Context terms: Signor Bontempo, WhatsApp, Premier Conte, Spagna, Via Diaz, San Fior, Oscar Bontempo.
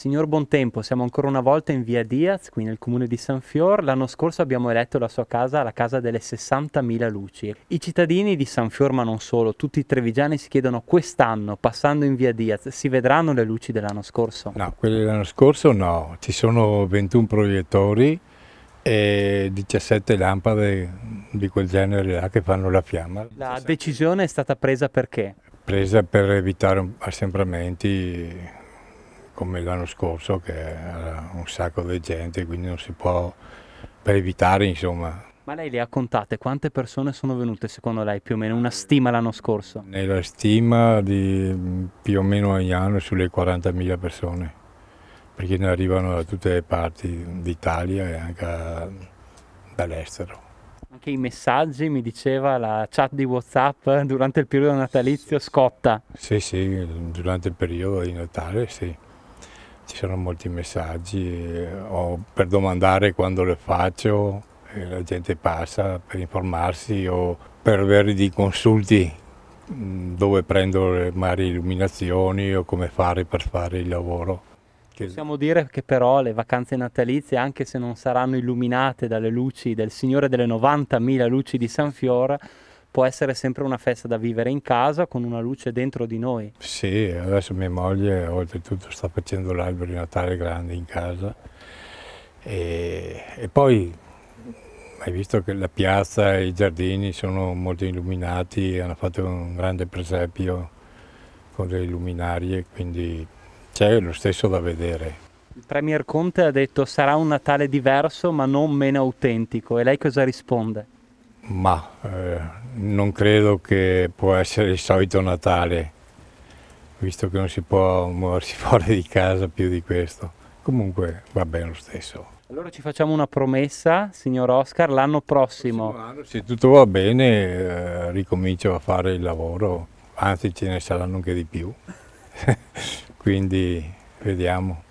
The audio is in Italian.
Signor Bontempo, siamo ancora una volta in Via Diaz, qui nel comune di San Fior. L'anno scorso abbiamo eletto la sua casa la casa delle 60.000 luci. I cittadini di San Fior, ma non solo, tutti i trevigiani si chiedono quest'anno, passando in Via Diaz, si vedranno le luci dell'anno scorso? No, quelle dell'anno scorso no. Ci sono 21 proiettori e 17 lampade di quel genere là che fanno la fiamma. La decisione è stata presa perché? Presa per evitare assembramenti come l'anno scorso, che era un sacco di gente, quindi non si può, per evitare, insomma. Ma lei le ha contate? Quante persone sono venute secondo lei, più o meno, una stima l'anno scorso? Nella stima di più o meno ogni anno sulle 40.000 persone, perché ne arrivano da tutte le parti d'Italia e anche dall'estero. Anche i messaggi, mi diceva, la chat di WhatsApp durante il periodo natalizio scotta. Sì, durante il periodo di Natale, sì. Ci sono molti messaggi o per domandare quando le faccio, la gente passa per informarsi o per avere dei consulti dove prendo le varie illuminazioni o come fare per fare il lavoro. Possiamo dire che però le vacanze natalizie, anche se non saranno illuminate dalle luci del signore delle 90.000 luci di San Fior, può essere sempre una festa da vivere in casa con una luce dentro di noi. Sì, adesso mia moglie oltretutto sta facendo l'albero di Natale grande in casa e poi hai visto che la piazza e i giardini sono molto illuminati, hanno fatto un grande presepio con delle luminarie, quindi c'è lo stesso da vedere. Il Premier Conte ha detto sarà un Natale diverso ma non meno autentico, e lei cosa risponde? Ma non credo che può essere il solito Natale, visto che non si può muoversi fuori di casa più di questo. Comunque va bene lo stesso. Allora ci facciamo una promessa, signor Oscar, l'anno prossimo. Se tutto va bene ricomincio a fare il lavoro, anzi ce ne saranno anche di più, quindi vediamo.